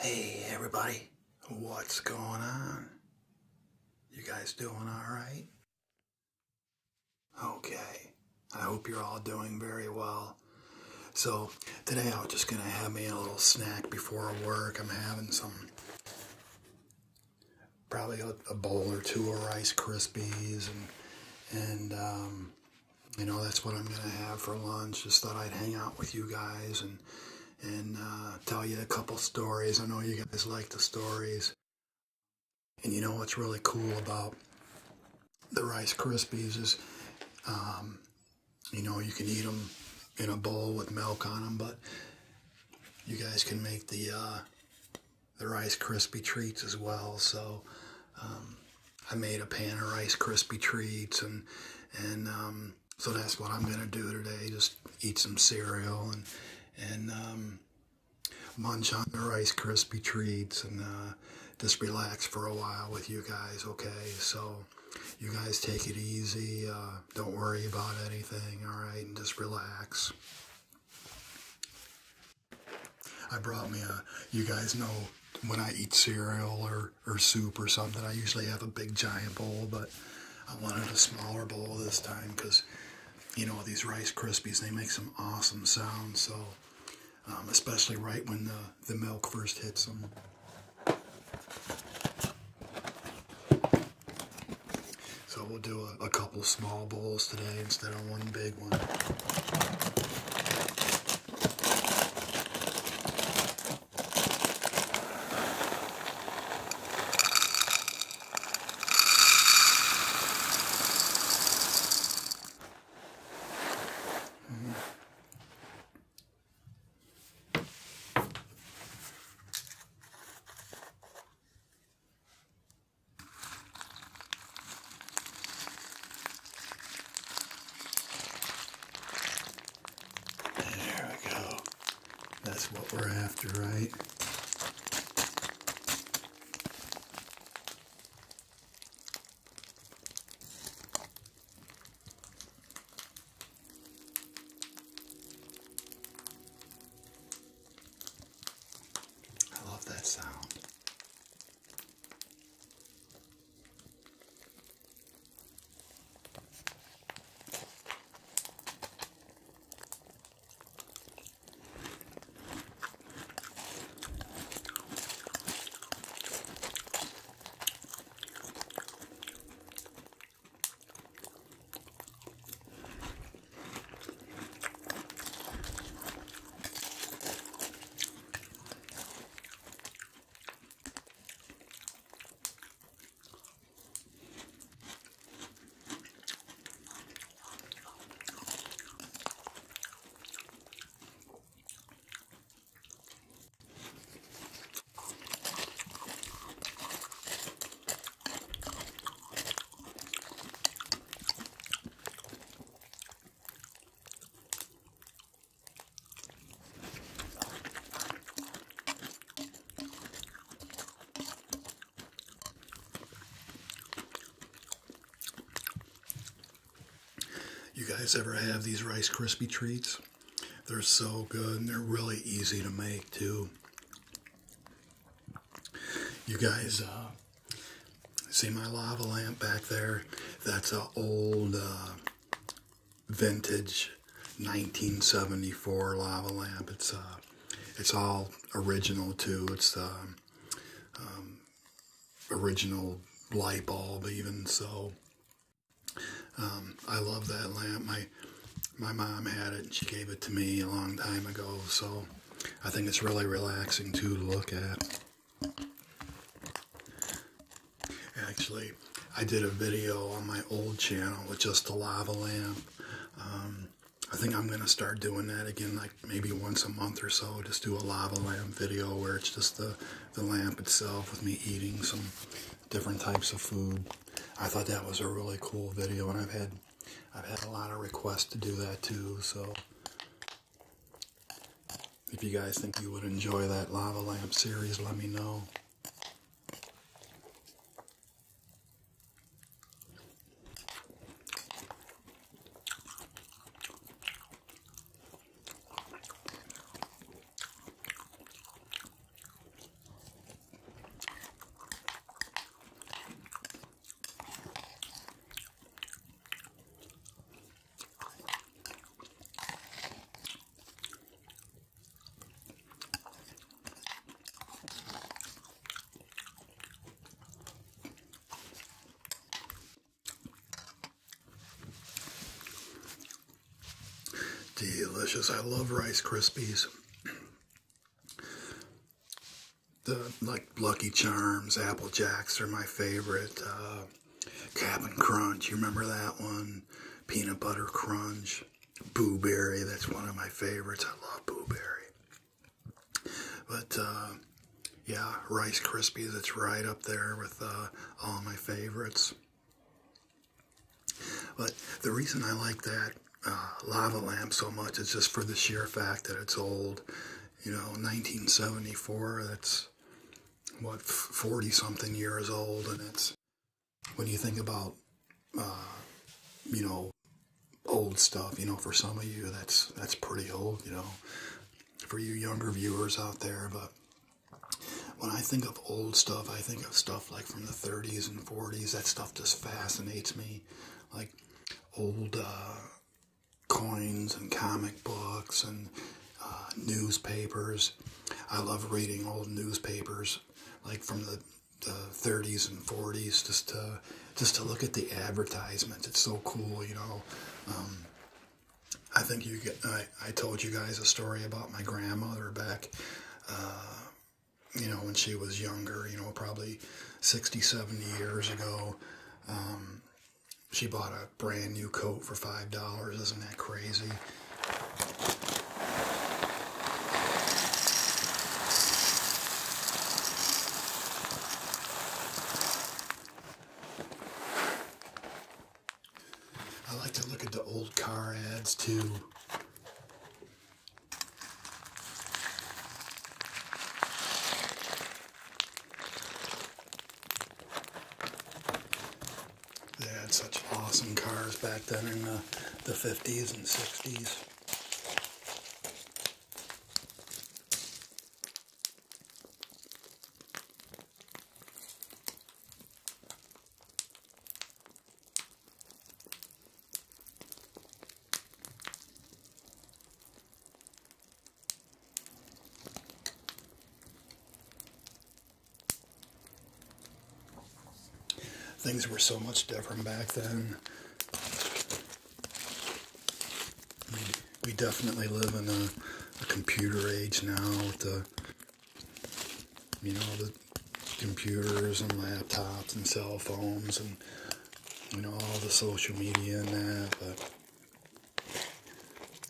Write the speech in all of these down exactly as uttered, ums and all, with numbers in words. Hey everybody, what's going on? You guys doing all right? Okay, I hope you're all doing very well. So today I'm just gonna have me a little snack before work. I'm having some, probably a, a bowl or two of Rice Krispies, and and um, you know, that's what I'm gonna have for lunch. Just thought I'd hang out with you guys and and uh, tell you a couple stories. I know you guys like the stories. And you know what's really cool about the Rice Krispies is, um, you know, you can eat them in a bowl with milk on them, but you guys can make the uh, the Rice Krispie Treats as well. So um, I made a pan of Rice Krispie Treats, and and um, so that's what I'm gonna do today. Just eat some cereal and and um, munch on the Rice Krispie Treats and uh, just relax for a while with you guys, okay? So you guys take it easy. Uh, don't worry about anything, all right? And just relax. I brought me a, you guys know when I eat cereal or, or soup or something, I usually have a big giant bowl, but I wanted a smaller bowl this time because, you know, these Rice Krispies, they make some awesome sounds, so... Um, especially right when the, the milk first hits them. So we'll do a, a couple small bowls today instead of one big one. That's what we're after, right? I love that sound. You guys ever have these Rice Krispie Treats? They're so good, and they're really easy to make too. You guys uh, see my lava lamp back there? That's an old uh, vintage nineteen seventy-four lava lamp. It's uh, it's all original too. It's the um, um, original light bulb, even so. Um, I love that lamp. My my mom had it, and she gave it to me a long time ago, so I think it's really relaxing too to look at. Actually, I did a video on my old channel with just the lava lamp. Um, I think I'm going to start doing that again, like maybe once a month or so, just do a lava lamp video where it's just the, the lamp itself with me eating some different types of food. I thought that was a really cool video, and I've had I've had a lot of requests to do that too. So if you guys think you would enjoy that lava lamp series, let me know. delicious. I love Rice Krispies. The, like, Lucky Charms, Apple Jacks are my favorite. Uh, Cap'n Crunch, you remember that one? Peanut Butter Crunch. Boo Berry, that's one of my favorites. I love Boo Berry. But, uh, yeah, Rice Krispies, it's right up there with uh, all my favorites. But the reason I like that uh, Lava Lamp so much is just for the sheer fact that it's old. You know, nineteen seventy-four, that's, what, forty-something years old, and it's, when you think about, uh, you know, old stuff, you know, for some of you, that's, that's pretty old, you know, for you younger viewers out there. But when I think of old stuff, I think of stuff, like, from the thirties and forties. That stuff just fascinates me, like, old, uh, coins and comic books and Uh, newspapers. I love reading old newspapers, like from the, the thirties and forties, just to, just to look at the advertisements. It's so cool, you know. Um, I think you get, I, I told you guys a story about my grandmother back, uh, you know, when she was younger, you know, probably sixty, seventy years ago. Um, she bought a brand new coat for five dollars. Isn't that crazy? Too. They had such awesome cars back then in the, the fifties and sixties. Things were so much different back then. We, we definitely live in a, a computer age now with the, you know, the computers and laptops and cell phones and, you know, all the social media and that. But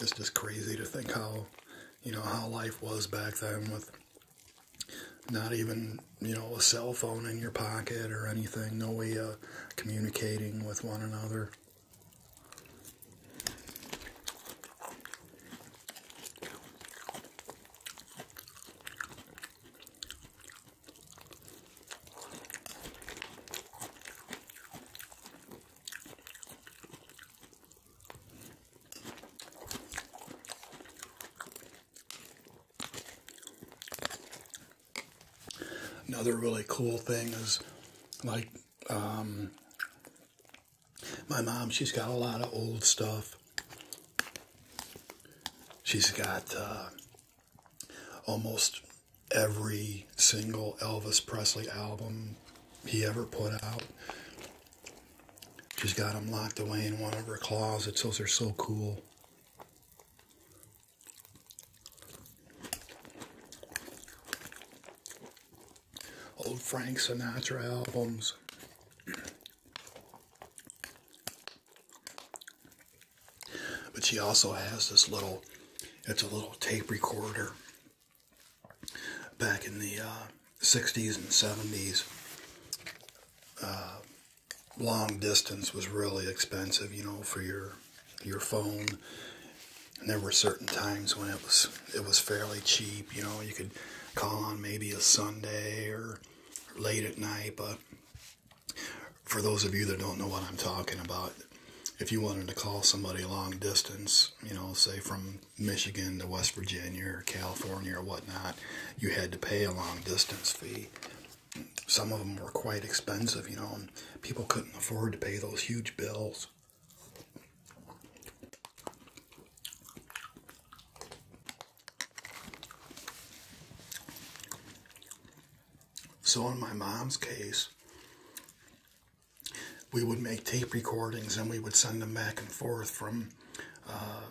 it's just crazy to think how, you know, how life was back then with not even, you know, a cell phone in your pocket or anything. No way of communicating with one another. Another really cool thing is, like, um, my mom, she's got a lot of old stuff. She's got uh, almost every single Elvis Presley album he ever put out. She's got them locked away in one of her closets. Those are so cool. Old Frank Sinatra albums. But she also has this little, it's a little tape recorder. Back in the uh, sixties and seventies, uh, long distance was really expensive, you know, for your your phone. And there were certain times when it was it was fairly cheap, you know. You could call on maybe a Sunday or late at night. But for those of you that don't know what I'm talking about, if you wanted to call somebody long distance, you know, say from Michigan to West Virginia or California or whatnot, you had to pay a long distance fee. Some of them were quite expensive, you know, and people couldn't afford to pay those huge bills. So in my mom's case, we would make tape recordings and we would send them back and forth from uh,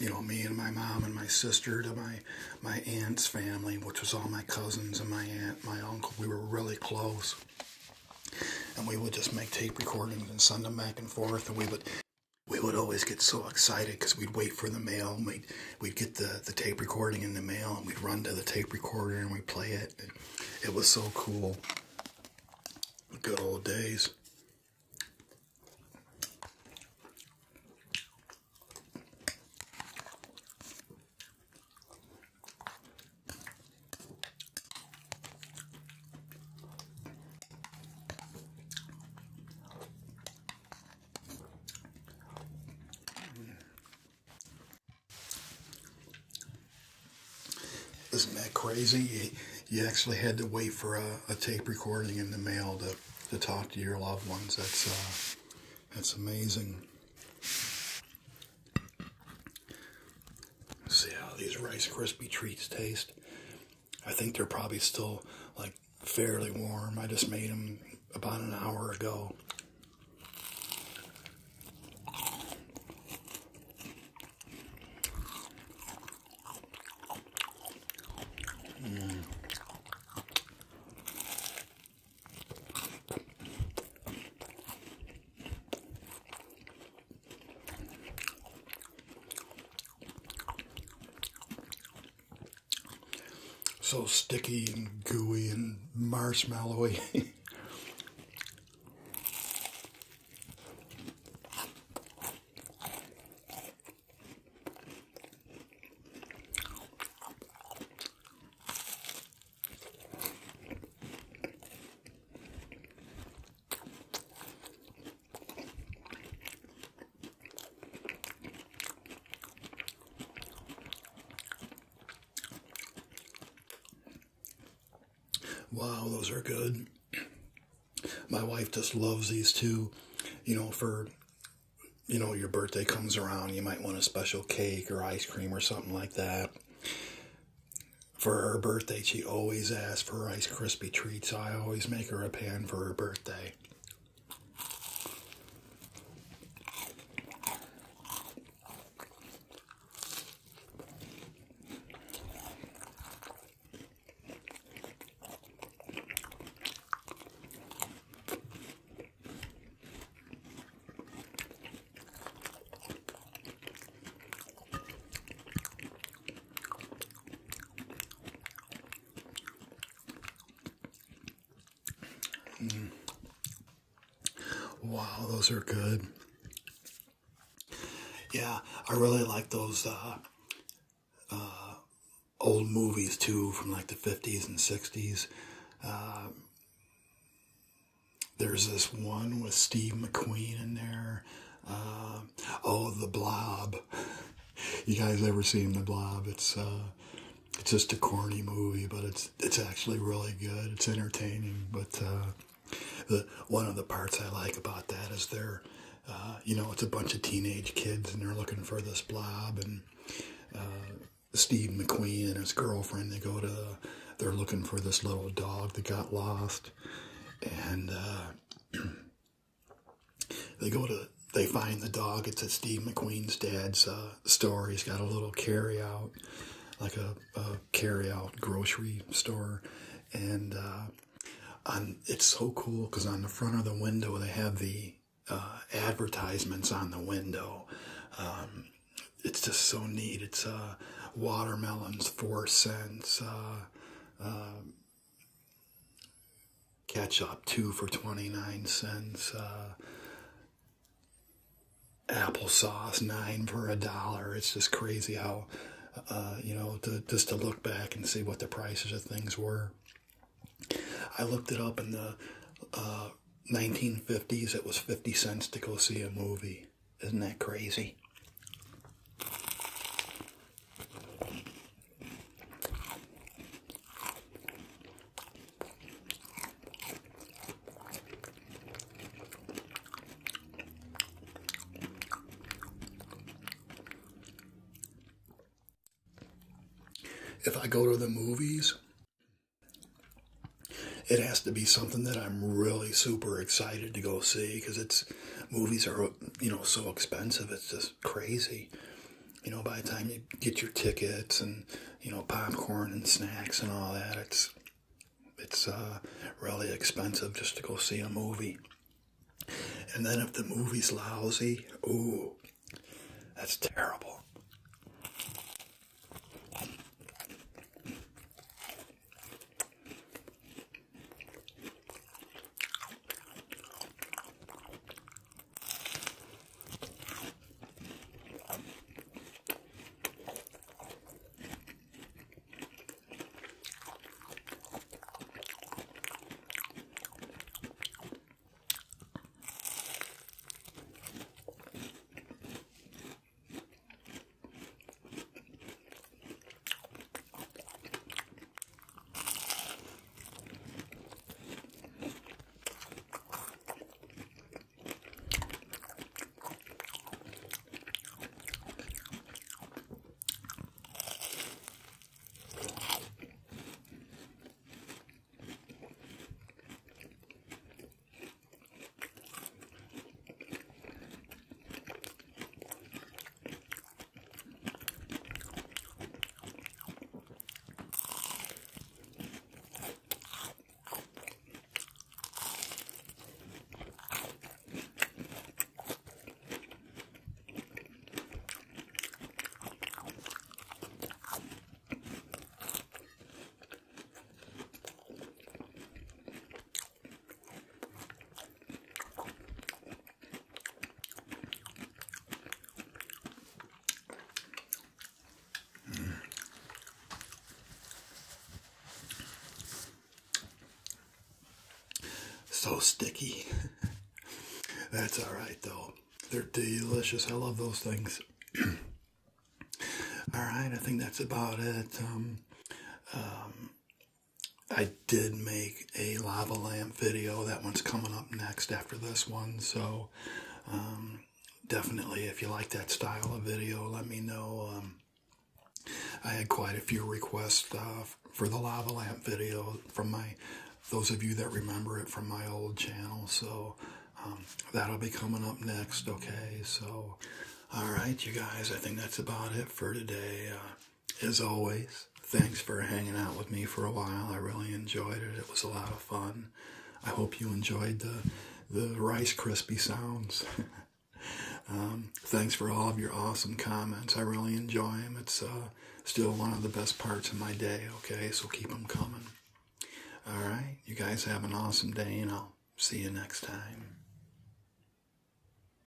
you know, me and my mom and my sister to my, my aunt's family, which was all my cousins and my aunt, my uncle. We were really close. And we would just make tape recordings and send them back and forth. And we would we would always get so excited because we'd wait for the mail. And we'd, we'd get the, the tape recording in the mail, and we'd run to the tape recorder and we'd play it. And it was so cool. Good old days. Isn't that crazy? You, you actually had to wait for a, a tape recording in the mail to, to talk to your loved ones. That's, uh, that's amazing. Let's see how these Rice Krispie Treats taste. I think they're probably still like fairly warm. I just made them about an hour ago. So sticky and gooey and marshmallowy. Wow, those are good. My wife just loves these too. You know, for, you know, your birthday comes around, you might want a special cake or ice cream or something like that. For her birthday, she always asks for Rice Krispie Treats, so I always make her a pan for her birthday. Wow, those are good. Yeah, I really like those uh, uh, old movies too, from like the fifties and sixties. Uh, there's this one with Steve McQueen in there. Uh, oh, The Blob. You guys ever seen The Blob? It's uh, it's just a corny movie, but it's it's actually really good. It's entertaining, but. Uh, The, one of the parts I like about that is they're, uh, you know, it's a bunch of teenage kids and they're looking for this blob, and uh, Steve McQueen and his girlfriend, they go to, the, they're looking for this little dog that got lost, and uh, they go to, they find the dog. It's at Steve McQueen's dad's uh, store. He's got a little carry out, like a, a carry out grocery store, and uh, On, it's so cool because on the front of the window they have the uh, advertisements on the window. Um, it's just so neat. It's uh, watermelons four cents, uh, uh, ketchup two for twenty nine cents, uh, applesauce nine for a dollar. It's just crazy how uh, you know to, just to look back and see what the prices of things were. I looked it up in the uh, nineteen fifties. It was fifty cents to go see a movie. Isn't that crazy? If I go to the movies, it has to be something that I'm really super excited to go see, because it's movies are, you know, so expensive. It's just crazy. you know, by the time you get your tickets and, you know, popcorn and snacks and all that, it's it's uh, really expensive just to go see a movie. And then if the movie's lousy, ooh, that's terrible. So sticky. That's all right though. They're delicious. I love those things. All right, I think that's about it. Um, um, I did make a lava lamp video. That one's coming up next after this one. So um, definitely, if you like that style of video, let me know. Um, I had quite a few requests uh, for the lava lamp video from my those of you that remember it from my old channel, so um, that'll be coming up next, okay? So, all right, you guys, I think that's about it for today. Uh, as always, thanks for hanging out with me for a while. I really enjoyed it. It was a lot of fun. I hope you enjoyed the, the Rice Krispie sounds. um, thanks for all of your awesome comments. I really enjoy them. It's uh, still one of the best parts of my day, okay? So keep them coming. All right, you guys have an awesome day, and I'll see you next time.